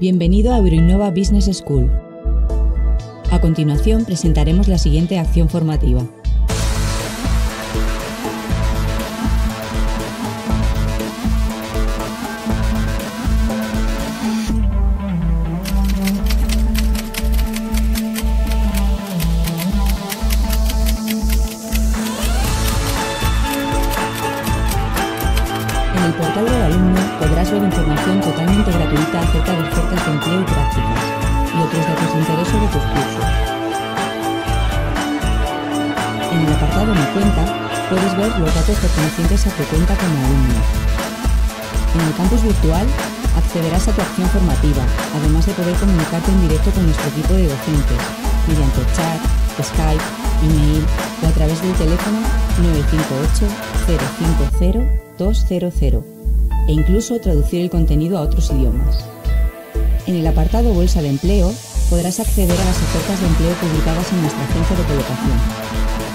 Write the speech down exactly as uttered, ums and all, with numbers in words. Bienvenido a Innova Business School. A continuación presentaremos la siguiente acción formativa. En el portal del alumno podrás ver información totalmente gratuita acerca de ofertas de empleo y prácticas, y otros datos de interés sobre tus cursos. En el apartado Mi cuenta puedes ver los datos pertenecientes a tu cuenta como alumno. En el campus virtual accederás a tu acción formativa, además de poder comunicarte en directo con nuestro equipo de docentes, mediante chat, Skype, email o a través del teléfono nueve cinco ocho, cero cinco cero, dos cero cero e incluso traducir el contenido a otros idiomas. En el apartado Bolsa de Empleo podrás acceder a las ofertas de empleo publicadas en nuestra agencia de colocación.